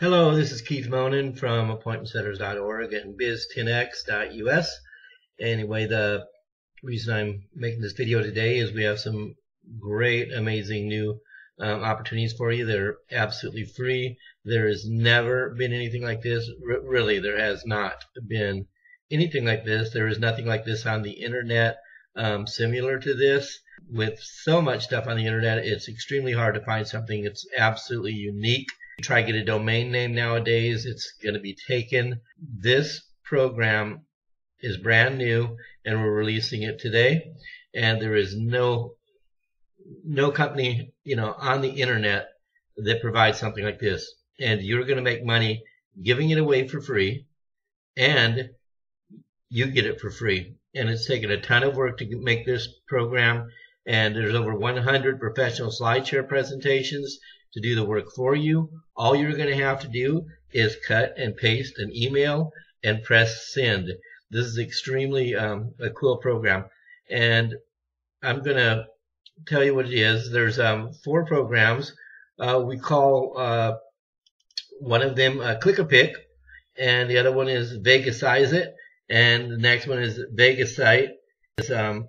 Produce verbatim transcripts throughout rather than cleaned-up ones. Hello, this is Keith Monen from appointment setters dot org and biz ten x dot u s. Anyway, the reason I'm making this video today is we have some great, amazing new um, opportunities for you. They're absolutely free. There has never been anything like this. R really, there has not been anything like this. There is nothing like this on the internet um, similar to this. With so much stuff on the internet, it's extremely hard to find something that's absolutely unique. You try to get a domain name nowadays, it's going to be taken. This program is brand new, and we're releasing it today. And there is no no company, you know, on the internet that provides something like this. And you're going to make money giving it away for free, and you get it for free. And it's taken a ton of work to make this program. And there's over one hundred professional SlideShare presentations to do the work for you. All you're going to have to do is cut and paste an email and press send. This is extremely um, a cool program. And I'm going to tell you what it is. There's um, four programs. Uh, we call uh, one of them uh, Click-A-Pick, and the other one is Vegasize It, and the next one is Vegasite. It's, um,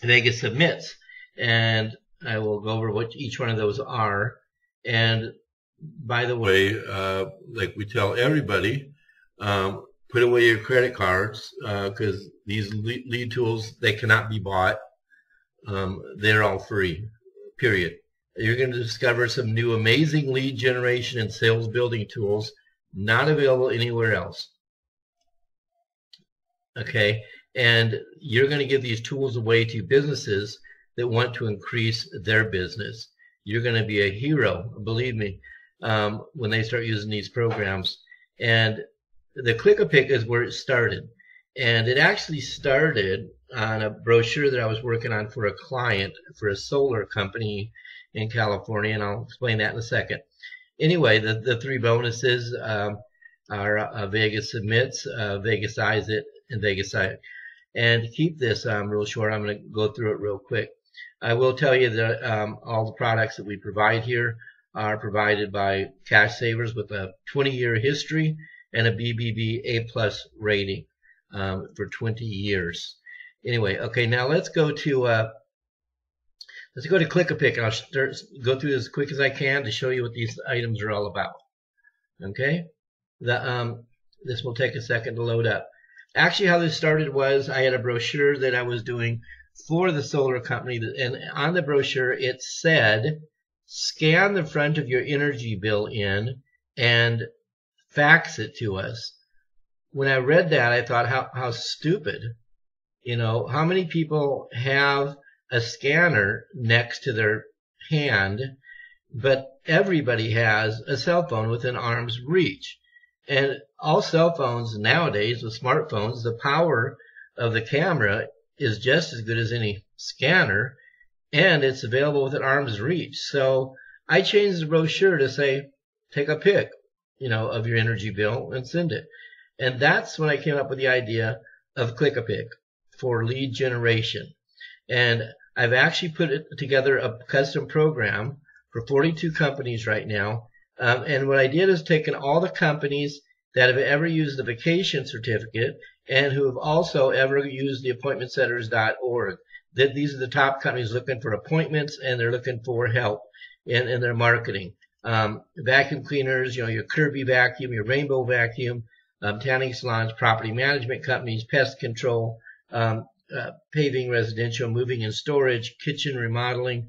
Vegas Submits, and I will go over what each one of those are. And by the way, uh, like we tell everybody, um, put away your credit cards because uh, these lead, lead tools, they cannot be bought. Um, they're all free, period. You're going to discover some new amazing lead generation and sales building tools not available anywhere else. Okay, and you're going to give these tools away to businesses that want to increase their business. You're going to be a hero, believe me, um, when they start using these programs. And the Click-A-Pick is where it started. And it actually started on a brochure that I was working on for a client for a solar company in California, and I'll explain that in a second. Anyway, the, the three bonuses um, are uh, Vegas Submits, uh, Vegasize It, and Vegasite. And to keep this um, real short, I'm going to go through it real quick. I will tell you that um, all the products that we provide here are provided by Cash Savers with a twenty year history and a B B B A plus rating um, for twenty years. Anyway, okay, now let's go to uh, let's go to Click-A-Pick, and I'll start, go through as quick as I can to show you what these items are all about. Okay, the, um, this will take a second to load up. Actually, how this started was I had a brochure that I was doing for the solar company, and on the brochure it said, scan the front of your energy bill in and fax it to us. When I read that, I thought, how, how stupid. You know, how many people have a scanner next to their hand, but everybody has a cell phone within arm's reach. And all cell phones nowadays with smartphones, the power of the camera is just as good as any scanner, and it's available within arm's reach. So I changed the brochure to say, take a pic, you know, of your energy bill and send it. And that's when I came up with the idea of Click-A-Pick for lead generation. And I've actually put it together a custom program for forty-two companies right now. Um, and what I did is taken all the companies that have ever used the vacation certificate and who have also ever used the appointment setters dot org. That these are the top companies looking for appointments, and they're looking for help in, in their marketing. Um, vacuum cleaners, you know, your Kirby vacuum, your Rainbow vacuum, um, tanning salons, property management companies, pest control, um, uh, paving, residential, moving and storage, kitchen remodeling,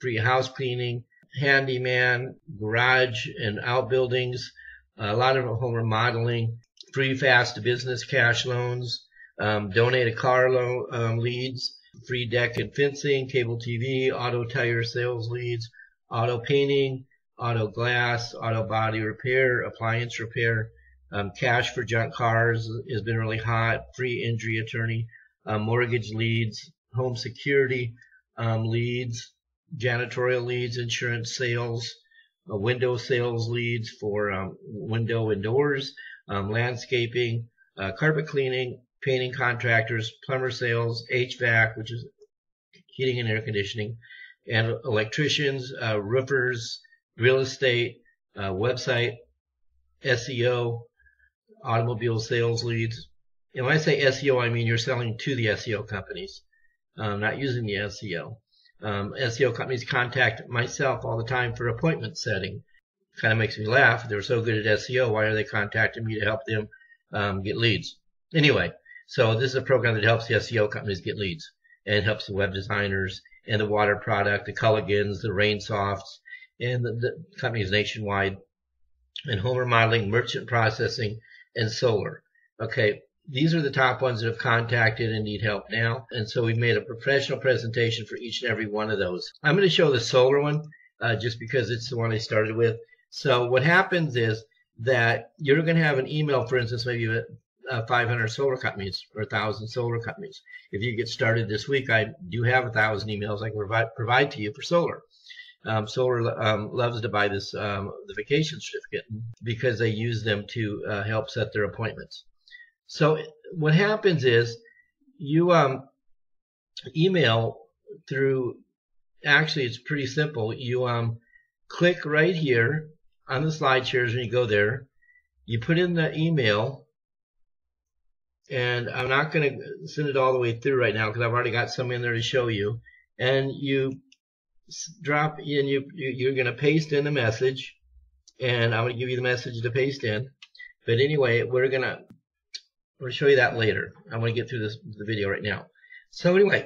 free house cleaning, handyman, garage and outbuildings, a lot of home remodeling, free fast business cash loans, um, donate a car loan um, leads, free deck and fencing, cable T V, auto tire sales leads, auto painting, auto glass, auto body repair, appliance repair, um, cash for junk cars has been really hot, free injury attorney, um, mortgage leads, home security um, leads, janitorial leads, insurance sales, uh, window sales leads for um, window and doors, um, landscaping, uh, carpet cleaning, painting contractors, plumber sales, H V A C, which is heating and air conditioning, and electricians, uh, roofers, real estate, uh, website S E O, automobile sales leads. And when I say S E O, I mean you're selling to the S E O companies, um, not using the S E O. Um, S E O companies contact myself all the time for appointment setting. It kind of makes me laugh. They're so good at S E O. Why are they contacting me to help them um, get leads? Anyway, so this is a program that helps the S E O companies get leads and helps the web designers and the water product, the Culligans, the Rainsofts, and the, the companies nationwide, and home remodeling, merchant processing, and solar. Okay, these are the top ones that have contacted and need help now. And so we've made a professional presentation for each and every one of those. I'm going to show the solar one uh, just because it's the one I started with. So what happens is that you're going to have an email, for instance, maybe a Uh, five hundred solar companies or one thousand solar companies. If you get started this week, I do have one thousand emails I can provide, provide to you for solar. Um, solar um, loves to buy this um, the vacation certificate because they use them to uh, help set their appointments. So what happens is you um, email through, actually it's pretty simple. You um, click right here on the SlideShares when you go there. You put in the email. And I'm not going to send it all the way through right now because I've already got some in there to show you. And you drop in, you, you're going to paste in the message. And I'm going to give you the message to paste in. But anyway, we're going to we'll show you that later. I want to get through this the video right now. So anyway,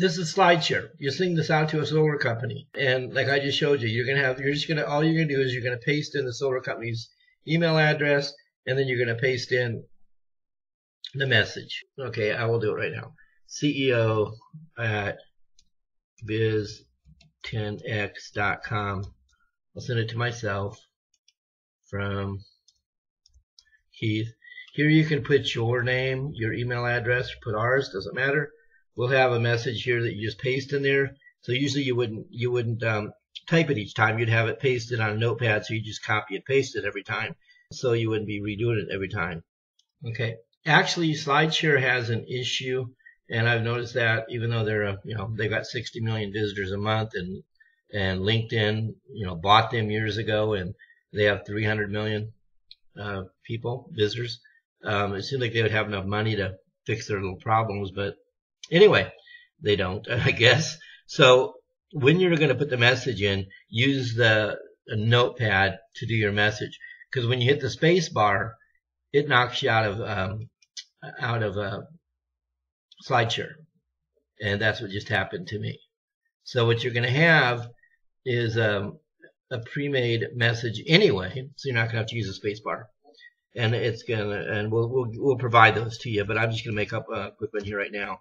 this is SlideShare. You're sending this out to a solar company. And like I just showed you, you're going to have, you're just going to, all you're going to do is you're going to paste in the solar company's email address. And then you're going to paste in the message. Okay, I will do it right now. C E O at biz ten x dot com. I'll send it to myself from Keith. Here you can put your name, your email address, put ours, doesn't matter. We'll have a message here that you just paste in there. So usually you wouldn't you wouldn't um, type it each time. You'd have it pasted on a notepad, so you just copy and paste it every time. So you wouldn't be redoing it every time. Okay. Actually, SlideShare has an issue, and I've noticed that even though they're, a, you know, they've got sixty million visitors a month, and and LinkedIn, you know, bought them years ago, and they have three hundred million uh, people visitors. Um, it seemed like they would have enough money to fix their little problems, but anyway, they don't, I guess. So when you're going to put the message in, use the a notepad to do your message, because when you hit the space bar, it knocks you out of um, out of uh, SlideShare, and that's what just happened to me. So what you're going to have is um, a pre-made message anyway, so you're not going to have to use a spacebar, and it's going to, and we'll, we'll we'll provide those to you. But I'm just going to make up a quick one here right now.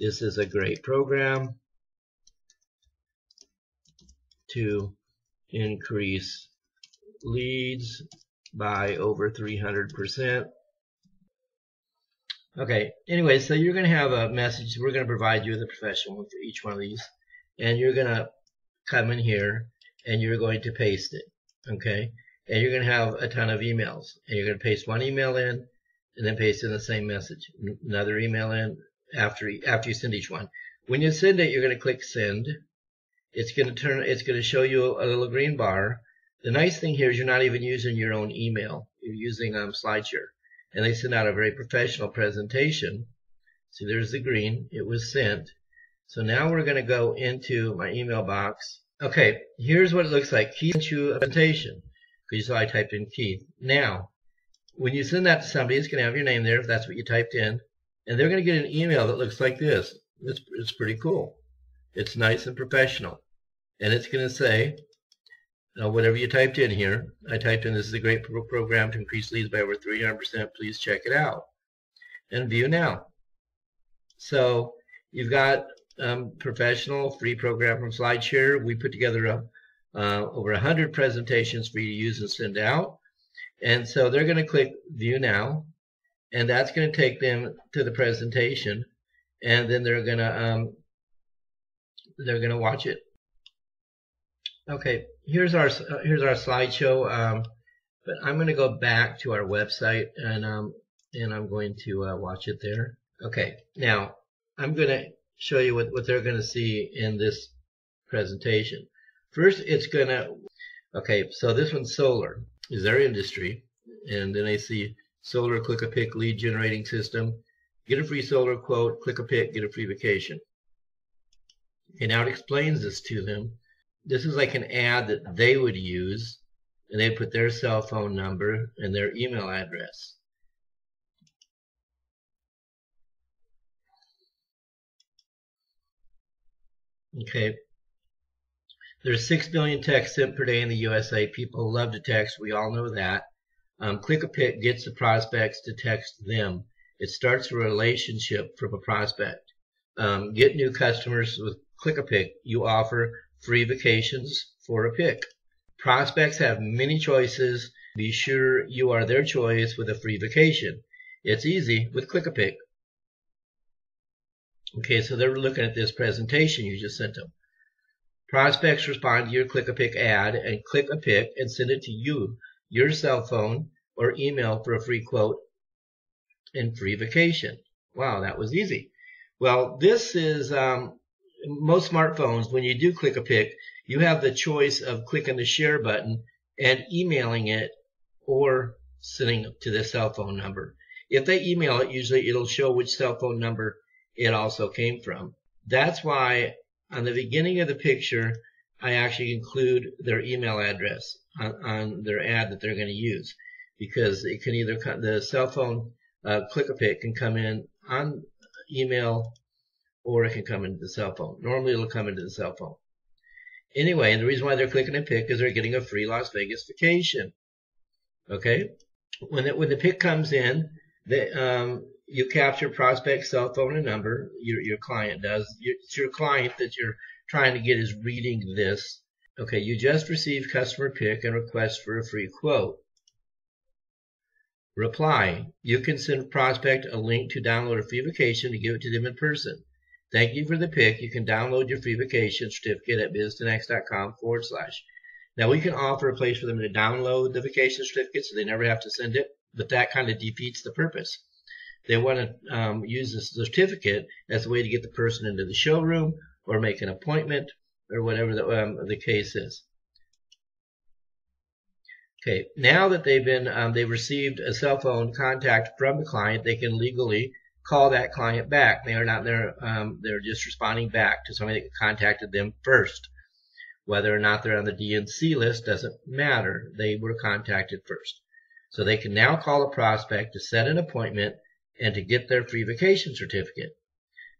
This is a great program to increase leads by over three hundred percent. Okay, anyway, so you're going to have a message. We're going to provide you with a professional one for each one of these. And you're going to come in here and you're going to paste it. Okay, and you're going to have a ton of emails. And you're going to paste one email in and then paste in the same message. Another email in after, after you send each one. When you send it, you're going to click send. It's going to turn, it's going to show you a little green bar. The nice thing here is you're not even using your own email. You're using um, SlideShare. And they sent out a very professional presentation. See, there's the green. It was sent. So now we're going to go into my email box. Okay, here's what it looks like. Keith sent you a presentation. Because you saw I typed in Keith. Now, when you send that to somebody, it's going to have your name there if that's what you typed in. And they're going to get an email that looks like this. It's, it's pretty cool. It's nice and professional. And it's going to say, now, whatever you typed in here, I typed in, this is a great pro program to increase leads by over three hundred percent. Please check it out. And view now. So you've got um, professional free program from SlideShare. We put together a, uh, over one hundred presentations for you to use and send out. And so they're going to click view now. And that's going to take them to the presentation. And then they're going to um, they're going to watch it. Okay, here's our uh, here's our slideshow, um, but I'm going to go back to our website and um, and I'm going to uh, watch it there. Okay, now I'm going to show you what what they're going to see in this presentation. First, it's going to okay. So this one's solar. is our industry. And then I see solar Click-A-Pick lead generating system. Get a free solar quote, Click-A-Pick, get a free vacation. And now it explains this to them. This is like an ad that they would use, and they put their cell phone number and their email address. Okay. There's six billion texts sent per day in the U S A. People love to text. We all know that. Um, Click-A-Pick gets the prospects to text them. It starts a relationship from a prospect. Um, get new customers with Click-A-Pick. You offer free vacations for a pick. Prospects have many choices. Be sure you are their choice with a free vacation. It's easy with Click-A-Pick. Okay, so they're looking at this presentation you just sent them. Prospects respond to your Click-A-Pick ad and click a pick and send it to you, your cell phone or email for a free quote and free vacation. Wow, that was easy. Well, this is um, most smartphones. When you do Click-A-Pick, you have the choice of clicking the share button and emailing it or sending it to the cell phone number. If they email it, usually it'll show which cell phone number it also came from. That's why on the beginning of the picture, I actually include their email address on, on their ad that they're going to use, because it can either come, the cell phone uh, Click-A-Pick can come in on email, or it can come into the cell phone. Normally, it'll come into the cell phone. Anyway, and the reason why they're clicking and pick is they're getting a free Las Vegas vacation. Okay, when it, when the pick comes in, they, um, you capture prospect's cell phone and number. Your your client does. Your, it's your client that you're trying to get is reading this. Okay, you just received customer pick and request for a free quote. Reply. You can send prospect a link to download a free vacation to give it to them in person. Thank you for the pick. You can download your free vacation certificate at biz ten x dot com forward slash. Now we can offer a place for them to download the vacation certificate so they never have to send it, but that kind of defeats the purpose. They want to um, use the certificate as a way to get the person into the showroom or make an appointment or whatever the, um, the case is. Okay, now that they've been, um, they've received a cell phone contact from the client, they can legally call that client back. They are not there, um, they're just responding back to somebody that contacted them first. Whether or not they're on the D N C list doesn't matter. They were contacted first. So they can now call a prospect to set an appointment and to get their free vacation certificate.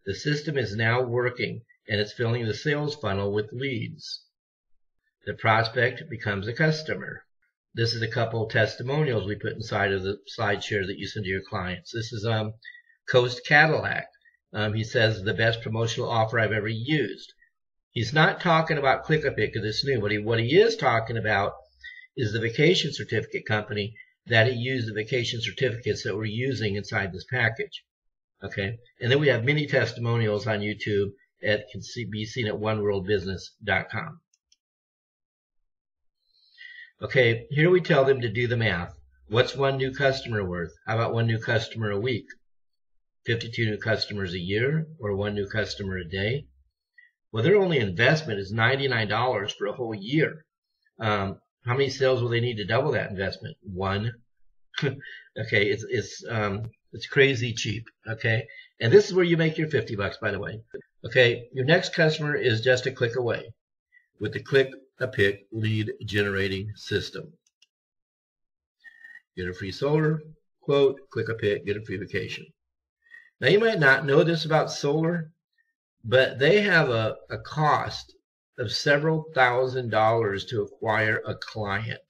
The system is now working, and it's filling the sales funnel with leads. The prospect becomes a customer. This is a couple of testimonials we put inside of the SlideShare that you send to your clients. This is um, Coast Cadillac. Um, he says, the best promotional offer I've ever used. He's not talking about Click-A-Pick because it's new. What he, what he is talking about is the vacation certificate company that he used the vacation certificates that we're using inside this package. Okay. And then we have many testimonials on YouTube that can be seen at one world business dot com. Okay, here we tell them to do the math. What's one new customer worth? How about one new customer a week? fifty-two new customers a year, or one new customer a day? Well, their only investment is ninety-nine dollars for a whole year. Um, how many sales will they need to double that investment? One. Okay, it's it's um, it's crazy cheap. Okay, and this is where you make your fifty bucks, by the way. Okay, your next customer is just a click away with the click. A pick lead generating system. Get a free solar quote, click a pick, get a free vacation. Now you might not know this about solar, but they have a, a cost of several thousand dollars to acquire a client.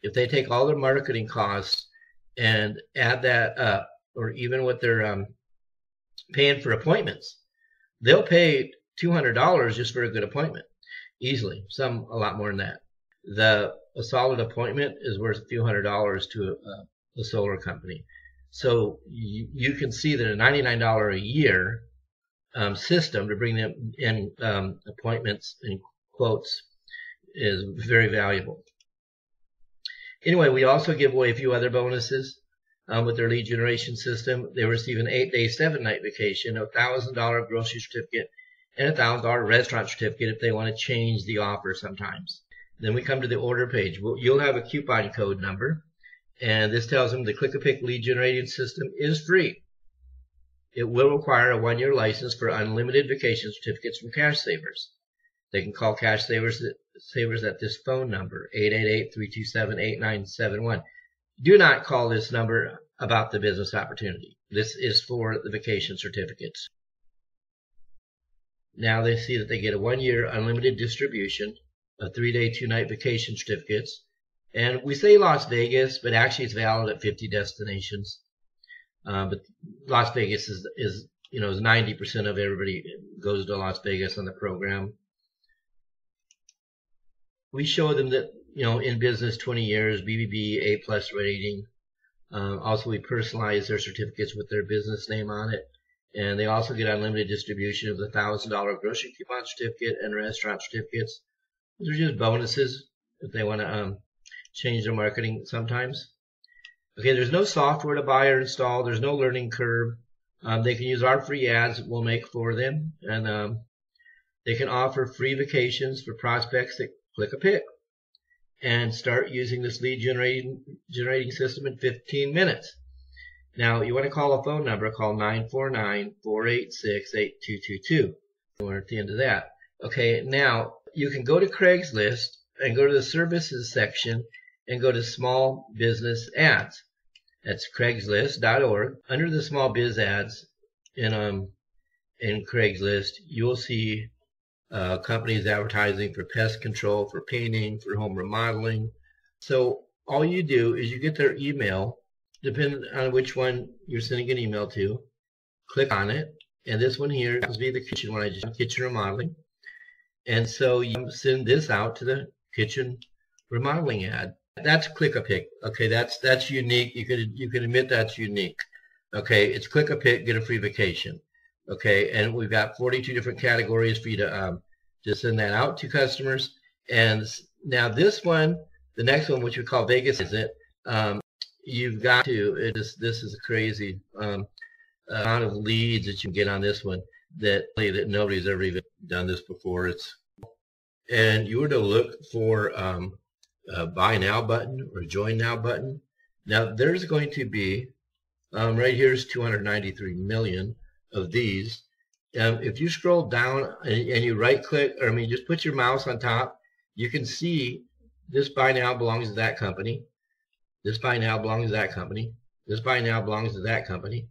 If they take all their marketing costs and add that up, or even what they're um, paying for appointments, they'll pay two hundred dollars just for a good appointment. Easily, some a lot more than that. The a solid appointment is worth a few hundred dollars to a, a solar company. So you, you can see that a ninety-nine dollar a year um, system to bring them in um, appointments and quotes is very valuable. Anyway, we also give away a few other bonuses um, with their lead generation system. They receive an eight-day, seven-night vacation, a one thousand dollar grocery certificate, and a one thousand dollar restaurant certificate if they want to change the offer sometimes. Then we come to the order page. You'll have a coupon code number, and this tells them the Click-A-Pick lead generating system is free. It will require a one-year license for unlimited vacation certificates from Cash Savers. They can call Cash Savers, Savers at this phone number, eight eight eight, three two seven, eight nine seven one. Do not call this number about the business opportunity. This is for the vacation certificates. Now they see that they get a one-year unlimited distribution of three-day, two-night vacation certificates. And we say Las Vegas, but actually it's valid at fifty destinations. Uh, but Las Vegas is, is you know, is ninety percent of everybody goes to Las Vegas on the program. We show them that, you know, in business twenty years, B B B, A plus rating. Um, also, we personalize their certificates with their business name on it. And they also get unlimited distribution of the one thousand dollar grocery coupon certificate and restaurant certificates. These are just bonuses if they want to um, change their marketing sometimes. Okay, there's no software to buy or install. There's no learning curve. Um, they can use our free ads we'll make for them. And um, they can offer free vacations for prospects that click a pick and start using this lead generating, generating system in fifteen minutes. Now, you want to call a phone number, call nine four nine, four eight six, eight two two two. We're at the end of that. Okay, now you can go to Craigslist and go to the services section and go to small business ads. That's Craigslist dot org. Under the small biz ads in, um, in Craigslist, you'll see uh, companies advertising for pest control, for painting, for home remodeling. So all you do is you get their email. Depending on which one you're sending an email to, click on it. And this one here happens to be the kitchen one I just kitchen remodeling. And so you send this out to the kitchen remodeling ad. That's Click-A-Pick. Okay, that's that's unique. You could you could admit that's unique. Okay, it's Click-A-Pick, get a free vacation. Okay, and we've got forty-two different categories for you to um to send that out to customers. And now this one, the next one, which we call Vegas, is it? Um, You've got to, it is, this is a crazy um, amount of leads that you can get on this one that, that nobody's ever even done this before. It's, and you were to look for um, a buy now button or join now button. Now there's going to be, um, right here's two hundred ninety-three million of these. Um, if you scroll down and, and you right click, or I mean just put your mouse on top, you can see this buy now belongs to that company. This buy now belongs to that company. This buy now belongs to that company.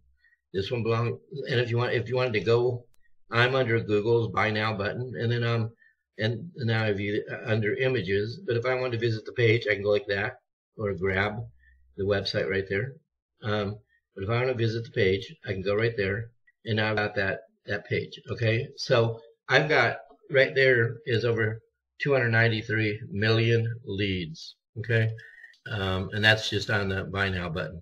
This one belongs. And if you want, if you wanted to go, I'm under Google's buy now button, and then um, and now I've under images. But if I want to visit the page, I can go like that, or grab the website right there. Um, but if I want to visit the page, I can go right there, and now I've got that that page. Okay, so I've got right there is over two hundred ninety-three million leads. Okay. Um, and that's just on the buy now button.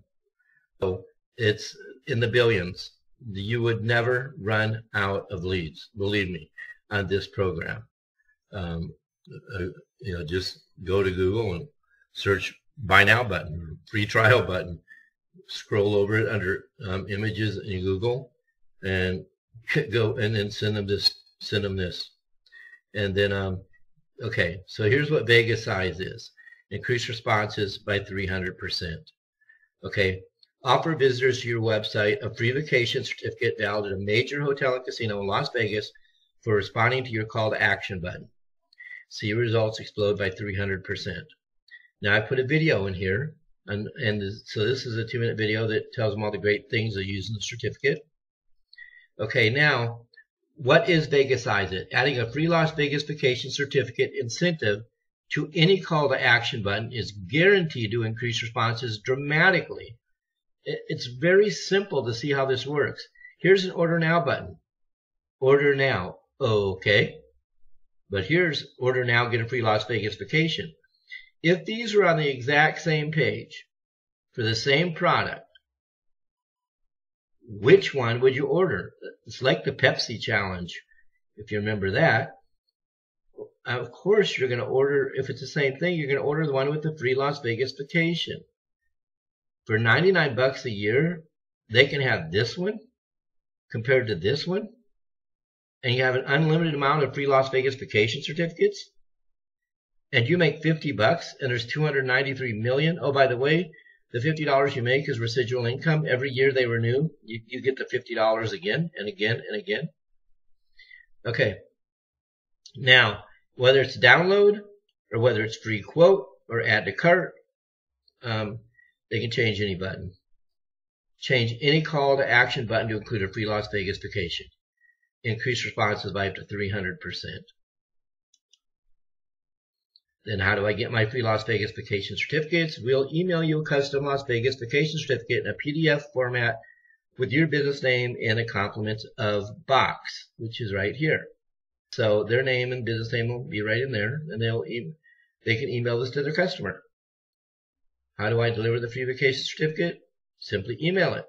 So it's in the billions. You would never run out of leads, believe me, on this program. Um, uh, you know, just go to Google and search buy now button, free trial button, scroll over it under um, images in Google, and go and then send them this, send them this, and then um, okay. So here's what Vegasize is. Increase responses by three hundred percent. Okay, offer visitors to your website a free vacation certificate valid at a major hotel and casino in Las Vegas for responding to your call to action button. See your results explode by three hundred percent. Now I put a video in here, and, and so this is a two-minute video that tells them all the great things they use in the certificate. Okay, now what is Vegasize It? Adding a free Las Vegas vacation certificate incentive to any call to action button is guaranteed to increase responses dramatically. It's very simple to see how this works. Here's an order now button. Order now. Okay. But here's order now, get a free Las Vegas vacation. If these were on the exact same page for the same product, which one would you order? It's like the Pepsi challenge, if you remember that. Of course, you're going to order, if it's the same thing, you're going to order the one with the free Las Vegas vacation. For ninety-nine bucks a year, they can have this one compared to this one. And you have an unlimited amount of free Las Vegas vacation certificates. and you make fifty bucks and there's two hundred ninety-three million. Oh, by the way, the fifty dollars you make is residual income. Every year they renew, you, you get the fifty dollars again and again and again. Okay. Now, whether it's download or whether it's free quote or add to cart, um, they can change any button. Change any call to action button to include a free Las Vegas vacation. Increase responses by up to three hundred percent. Then how do I get my free Las Vegas vacation certificates? We'll email you a custom Las Vegas vacation certificate in a P D F format with your business name and a compliments of box, which is right here. So their name and business name will be right in there, and they'll e they can email this to their customer. How do I deliver the free vacation certificate? Simply email it.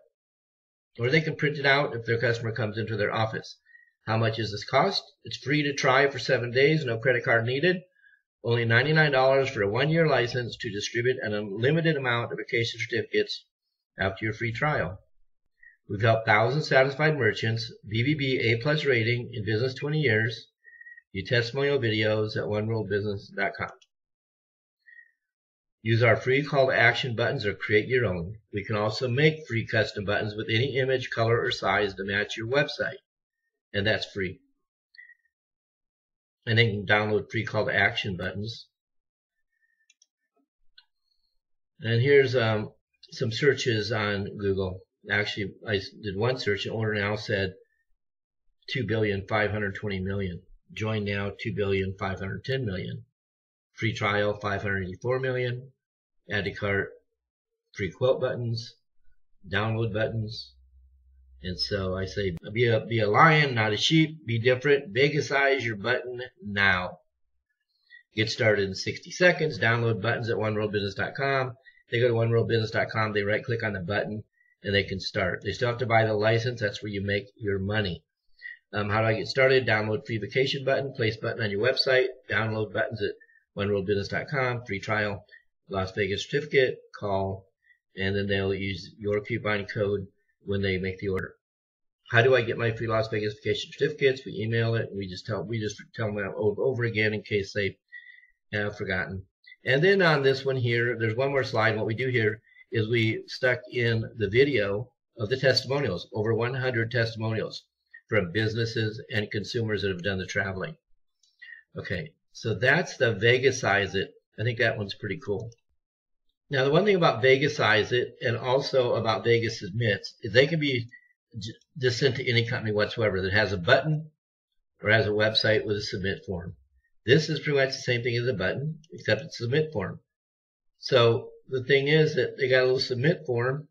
Or they can print it out if their customer comes into their office. How much is this cost? It's free to try for seven days, no credit card needed. Only ninety-nine dollars for a one-year license to distribute an unlimited amount of vacation certificates after your free trial. We've helped thousands of satisfied merchants, B B B A plus rating, in business twenty years. View testimonial videos at one world business dot com. Use our free call to action buttons or create your own. We can also make free custom buttons with any image, color, or size to match your website, and that's free. And then you can download free call to action buttons. And here's um, some searches on Google. Actually, I did one search, and Order Now said two billion five hundred twenty million. Join Now, two billion five hundred ten million. Free trial, five hundred eighty-four million. Add to cart, free quote buttons, download buttons. And so I say, be a, be a lion, not a sheep. Be different. Vegasize your button now. Get started in sixty seconds. Download buttons at one world business dot com. They go to one world business dot com. They right click on the button, and they can start. They still have to buy the license. That's where you make your money. Um, how do I get started? Download free vacation button, place button on your website, download buttons at one world business dot com, free trial, Las Vegas certificate, call, and then they'll use your coupon code when they make the order. How do I get my free Las Vegas vacation certificates? We email it, and we just tell we just tell them over, over again in case they have forgotten. And then on this one here, there's one more slide. What we do here is we stuck in the video of the testimonials, over one hundred testimonials from businesses and consumers that have done the traveling. Okay, so that's the Vegasize It. I think that one's pretty cool. Now, the one thing about Vegasize It and also about Vegas Submits is they can be just sent to any company whatsoever that has a button or has a website with a submit form. This is pretty much the same thing as a button, except it's a submit form. So the thing is that they got a little submit form,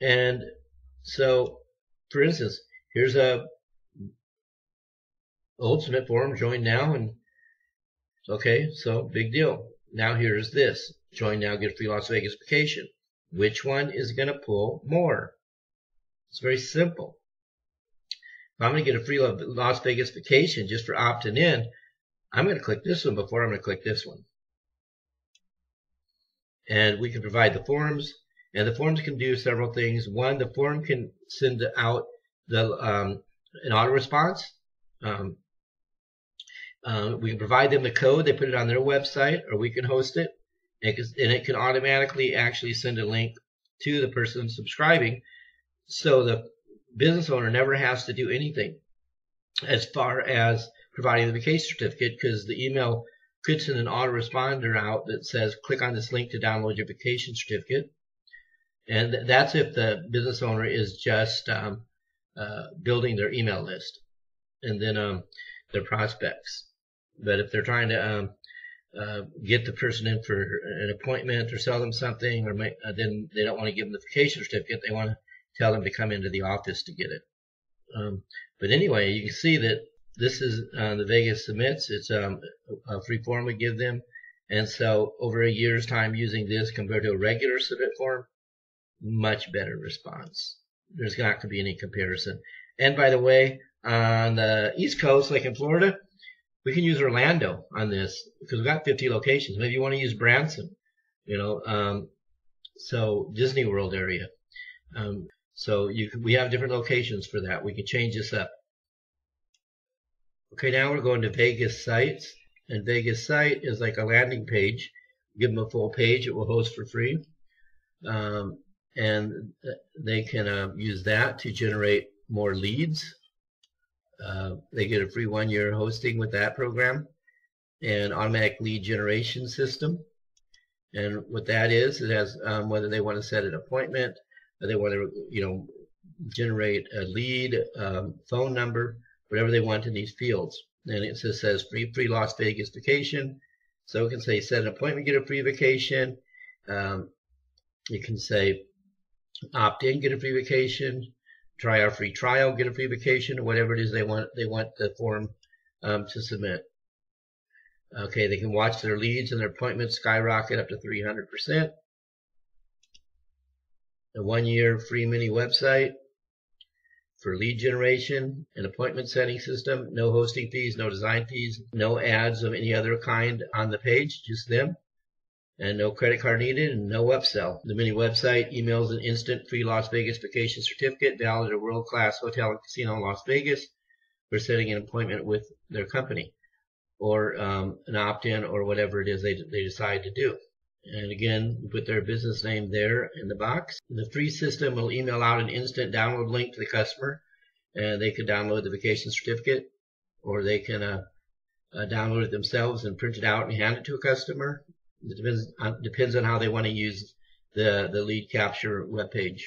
and so, for instance, here's a old submit form, join now, and okay, so big deal. Now here's this, join now, get a free Las Vegas vacation. Which one is going to pull more? It's very simple. If I'm going to get a free Las Vegas vacation just for opting in, I'm going to click this one before I'm going to click this one. And we can provide the forms, and the forms can do several things. One, the form can send out the um, an auto response. Um, uh, we can provide them the code. They put it on their website, or we can host it. And it can, and it can automatically actually send a link to the person subscribing, so the business owner never has to do anything as far as providing the vacation certificate, because the email could send an autoresponder out that says, click on this link to download your vacation certificate. And th that's if the business owner is just um, uh, building their email list and then um, their prospects. But if they're trying to um, uh, get the person in for an appointment or sell them something, or make, uh, then they don't want to give them the vacation certificate. They want to tell them to come into the office to get it. Um, but anyway, you can see that this is uh, the Vegas Submits. It's um, a free form we give them. And so over a year's time using this compared to a regular submit form, much better response. There's not going to be any comparison. And by the way, on the East Coast, like in Florida, we can use Orlando on this because we've got fifty locations. Maybe you want to use Branson, you know, um, so Disney World area. Um, so you can, we have different locations for that. We can change this up. Okay, now we're going to Vegas sites. And Vegas site is like a landing page. Give them a full page. It will host for free. Um, and they can uh, use that to generate more leads. Uh, they get a free one-year hosting with that program and automatic lead generation system. And what that is, it has um, whether they want to set an appointment, or they want to, you know, generate a lead, um, phone number, whatever they want in these fields. And it just says free free Las Vegas vacation. So it can say set an appointment, get a free vacation. Um, you can say opt in, get a free vacation. Try our free trial, get a free vacation, or whatever it is they want. They want the form um, to submit. Okay, they can watch their leads and their appointments skyrocket up to three hundred percent. A one-year free mini website for lead generation, an appointment setting system, no hosting fees, no design fees, no ads of any other kind on the page, just them, and no credit card needed and no upsell. The mini website emails an instant free Las Vegas vacation certificate valid at a world-class hotel and casino in Las Vegas for setting an appointment with their company, or um, an opt-in, or whatever it is they, they decide to do. And again, you put their business name there in the box. The free system will email out an instant download link to the customer, and they can download the vacation certificate, or they can uh, uh, download it themselves and print it out and hand it to a customer. It depends on, depends on how they want to use the, the lead capture webpage.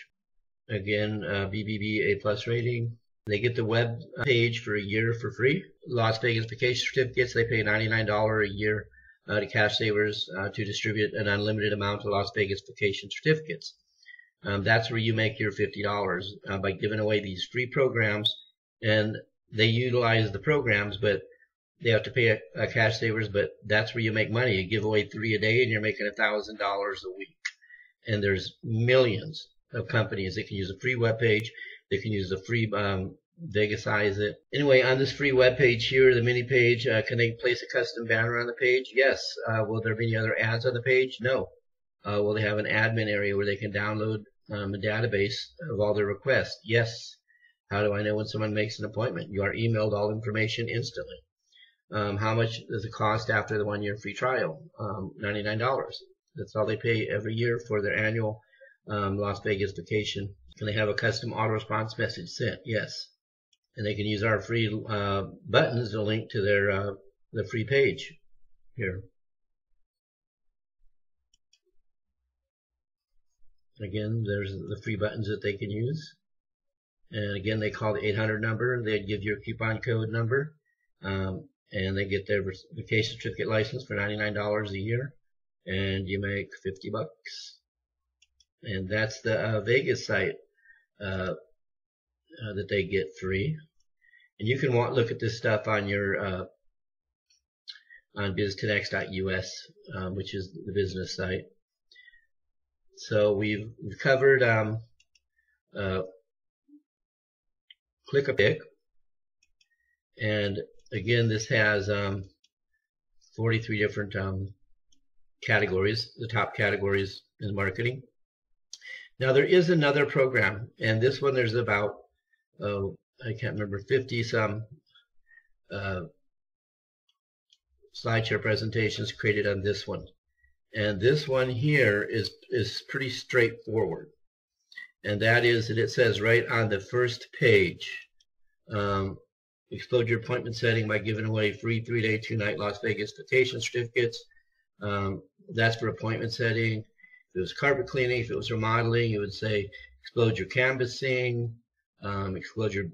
Again, uh, B B B A plus rating. They get the web page for a year for free. Las Vegas vacation certificates, they pay ninety-nine dollars a year uh, to Cash Savers uh, to distribute an unlimited amount of Las Vegas vacation certificates. Um, that's where you make your fifty dollars uh, by giving away these free programs. And they utilize the programs, but they have to pay a, a Cash Savers, but that's where you make money. You give away three a day and you're making one thousand dollars a week. And there's millions of companies that can use a free web page. They can use the free um, Vegasize it. Anyway, on this free web page here, the mini page, uh, can they place a custom banner on the page? Yes. Uh, will there be any other ads on the page? No. Uh, will they have an admin area where they can download um, a database of all their requests? Yes. How do I know when someone makes an appointment? You are emailed all information instantly. Um, how much does it cost after the one-year free trial? Um, ninety-nine dollars. That's all they pay every year for their annual um, Las Vegas vacation. Can they have a custom auto-response message sent? Yes. And they can use our free uh, buttons to link to their uh, the free page here. Again, there's the free buttons that they can use. And again, they call the eight hundred number. They'd give your coupon code number. Um, and they get their vacation certificate license for ninety-nine dollars a year, and you make fifty bucks. And that's the uh, Vegas site uh, uh, that they get free. And you can want, look at this stuff on your uh, on biz ten x dot u s, um, which is the business site. So we've covered um, uh, Click-A-Pick, and again, this has um, forty-three different um, categories, the top categories in marketing. Now, there is another program, and this one there's about, oh, I can't remember, fifty some uh, SlideShare presentations created on this one. And this one here is, is pretty straightforward. And that is that it says right on the first page, um, explode your appointment setting by giving away free three-day, two-night Las Vegas vacation certificates. Um, that's for appointment setting. If it was carpet cleaning, if it was remodeling, it would say explode your canvassing, um, explode your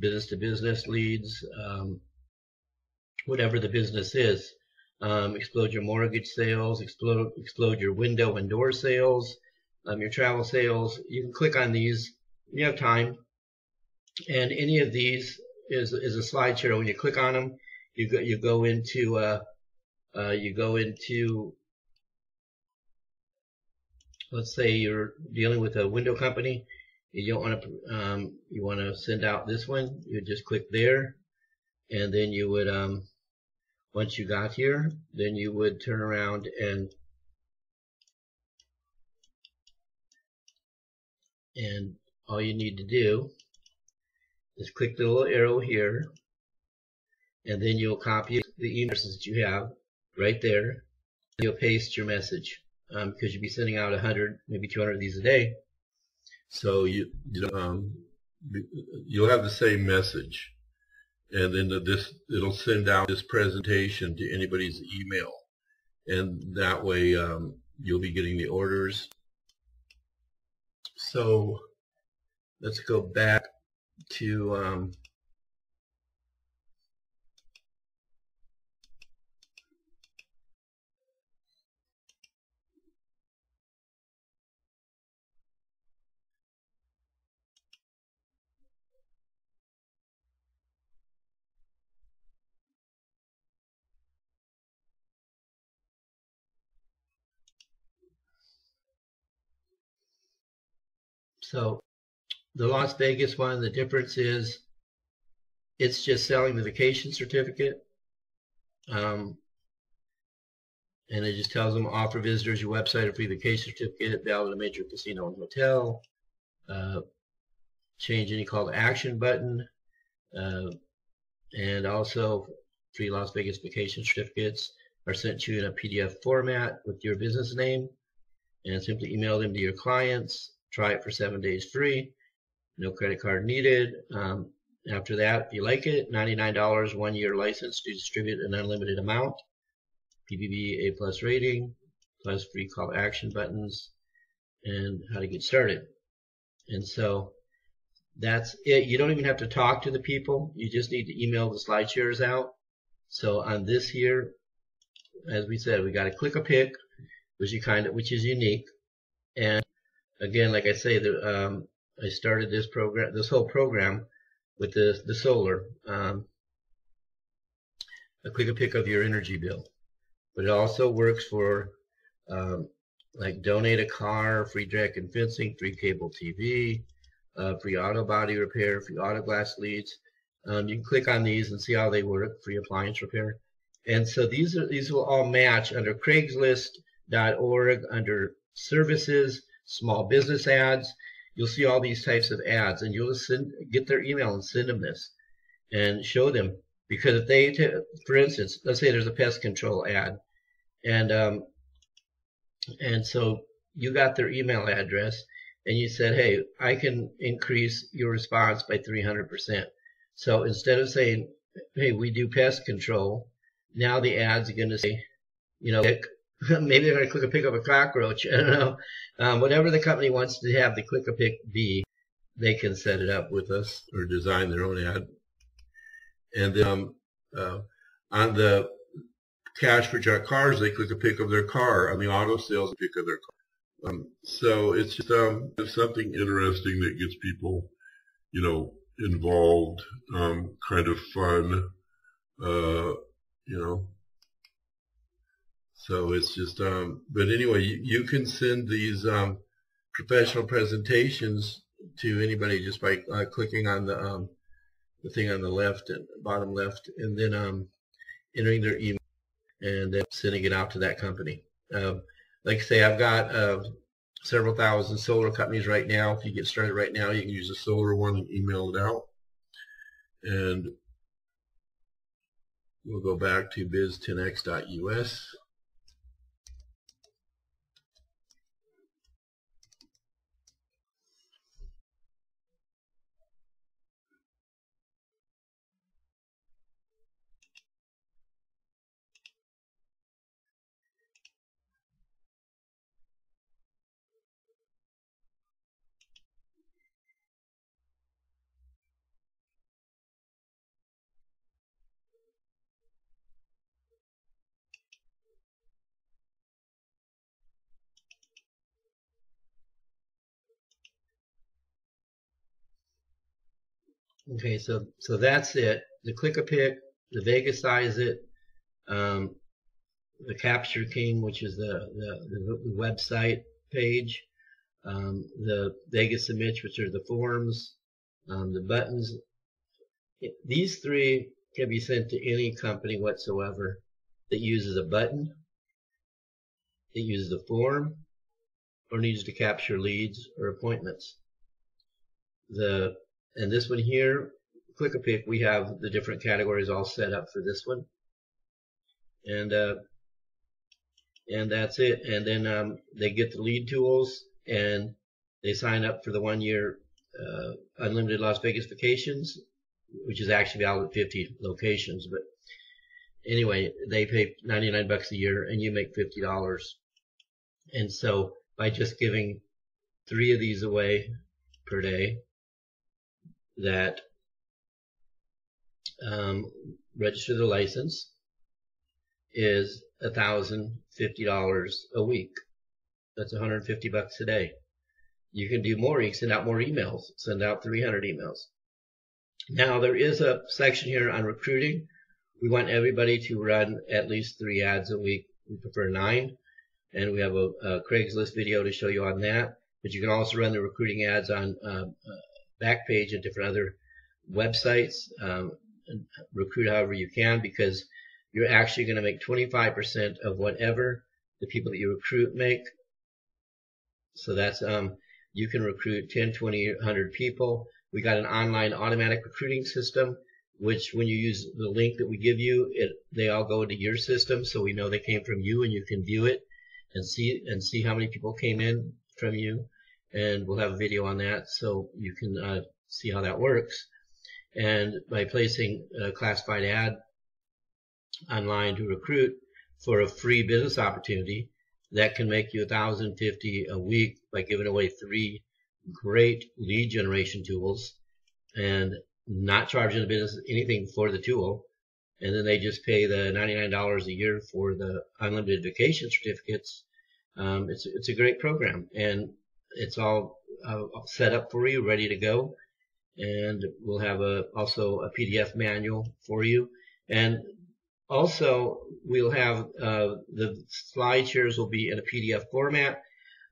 business-to-business leads, um, whatever the business is. Um, explode your mortgage sales, explode, explode your window and door sales, um, your travel sales. You can click on these. You have time. And any of these is is a SlideShare. When you click on them, you go you go into uh, uh, you go into let's say you're dealing with a window company. You don't want to um, you want to send out this one. You just click there, and then you would um, once you got here, then you would turn around and and all you need to do. Just click the little arrow here, and then you'll copy the email that you have right there. You'll paste your message um, because you'll be sending out a hundred, maybe two hundred of these a day. So you, you know, um, you'll have the same message, and then the, this it'll send out this presentation to anybody's email, and that way um, you'll be getting the orders. So let's go back to um, So the Las Vegas one, the difference is it's just selling the vacation certificate. Um, and it just tells them, offer visitors your website a free vacation certificate, valid at a major casino and hotel, uh, change any call to action button, uh, and also free Las Vegas vacation certificates are sent to you in a P D F format with your business name, and simply email them to your clients. Try it for seven days free, no credit card needed. Um, after that, if you like it, ninety-nine dollars one-year license to distribute an unlimited amount, P B B A plus rating, plus free call to action buttons, and how to get started. And so that's it. You don't even have to talk to the people. You just need to email the slide shares out. So on this here, as we said, we got a Click-A-Pick, which you kind of, which is unique, and again, like I say, the, um, I started this program, this whole program, with the the solar, um, a Click-A-Pick of your energy bill. But it also works for um, like donate a car, free deck and fencing, free cable T V, uh, free auto body repair, free auto glass leads. Um, you can click on these and see how they work. Free appliance repair, and so these are these will all match under Craigslist dot org under services. Small business ads. You'll see all these types of ads, and you'll just send, get their email and send them this and show them, because if they, for instance, let's say there's a pest control ad, and um, and so you got their email address and you said, hey, I can increase your response by three hundred percent. So instead of saying, hey, we do pest control, now the ad's going to say, you know, pick. Maybe they're going to click a pick of a cockroach. I don't know. Um, whatever the company wants to have the Click-A-Pick be, they can set it up with us or design their own ad. And then um, uh, on the cash for junk cars, they click a pick of their car. On the auto sales, they pick of their car. Um, so it's just um, it's something interesting that gets people, you know, involved, um, kind of fun, uh, you know. So it's just, um, but anyway, you, you can send these um, professional presentations to anybody just by uh, clicking on the um, the thing on the left, and bottom left, and then um, entering their email and then sending it out to that company. Um, like I say, I've got uh, several thousand solar companies right now. If you get started right now, you can use a solar one and email it out. And we'll go back to biz ten x dot U S. Okay, so so that's it. The Click-A-Pick, the Vegasize it, um, the Capture King, which is the the, the website page, um, the Vegas submits, which are the forms, um, the buttons. It, these three can be sent to any company whatsoever that uses a button, that uses a form, or needs to capture leads or appointments. The And this one here, Click-A-Pick, we have the different categories all set up for this one. and uh, and that's it. And then um, they get the lead tools and they sign up for the one-year uh, unlimited Las Vegas vacations, which is actually valid at fifty locations. But anyway, they pay ninety-nine bucks a year, and you make fifty dollars. And so by just giving three of these away per day, that um, register the license is one thousand fifty dollars a week. That's one hundred fifty bucks a day. You can do more. You can send out more emails. Send out three hundred emails. Now, there is a section here on recruiting. We want everybody to run at least three ads a week. We prefer nine. And we have a, a Craigslist video to show you on that. But you can also run the recruiting ads on um, uh, Backpage and different other websites. Um, recruit however you can, because you're actually going to make twenty-five percent of whatever the people that you recruit make. So that's, um, you can recruit ten, twenty, one hundred people. We got an online automatic recruiting system, which when you use the link that we give you, it, they all go into your system, so we know they came from you, and you can view it and see and see how many people came in from you. And we'll have a video on that, so you can uh, see how that works. And by placing a classified ad online to recruit for a free business opportunity, that can make you one thousand fifty dollars a week by giving away three great lead generation tools and not charging the business anything for the tool. And then they just pay the ninety-nine dollars a year for the unlimited vacation certificates. Um, it's, it's a great program, and it's all uh, set up for you, ready to go. And we'll have a, also a P D F manual for you. And also, we'll have uh, the slide shares will be in a P D F format,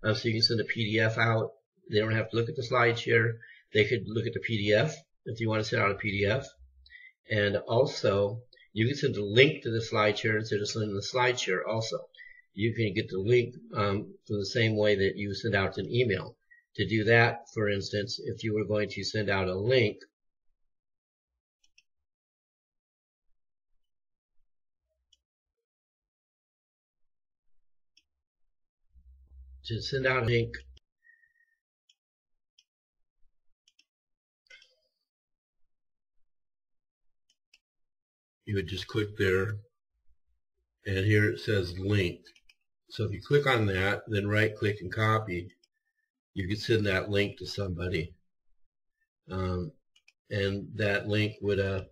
uh, so you can send a P D F out. They don't have to look at the slide share. They could look at the P D F if you want to send out a P D F. And also, you can send a link to the slide share instead of sending the slide share also. You can get the link um, from the same way that you send out an email. To do that, for instance, if you were going to send out a link, to send out a link you would just click there, and here it says link. So if you click on that, then right click and copy, you could send that link to somebody, um, and that link would uh,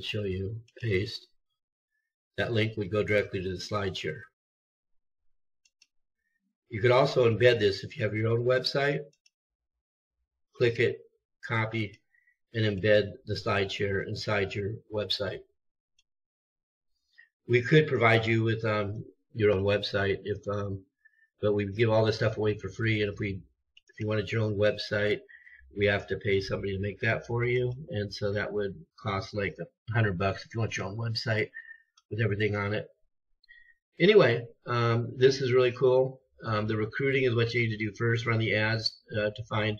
show you paste. That link would go directly to the SlideShare. You could also embed this if you have your own website. Click it, copy, and embed the SlideShare inside your website. We could provide you with um, your own website, if, um, but we give all this stuff away for free. And if we, if you wanted your own website, we have to pay somebody to make that for you, and so that would cost like a hundred bucks if you want your own website with everything on it. Anyway, um, this is really cool. Um, the recruiting is what you need to do first. Run the ads uh, to find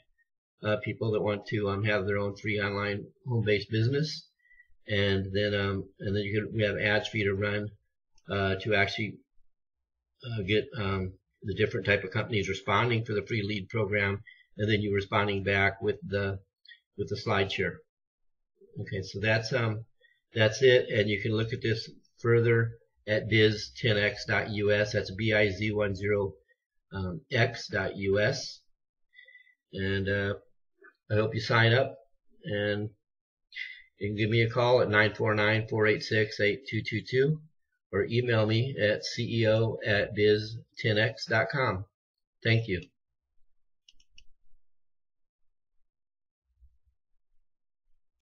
uh, people that want to um, have their own free online home-based business, and then um, and then you can, we have ads for you to run uh, to actually uh, get um, the different type of companies responding for the free lead program, and then you responding back with the with the SlideShare. Okay, so that's um that's it, and you can look at this further at biz ten x dot U S. That's B I Z ten X dot U S. And uh, I hope you sign up, and you can give me a call at nine four nine, four eight six, eight two two two or email me at C E O at biz ten x dot com. Thank you.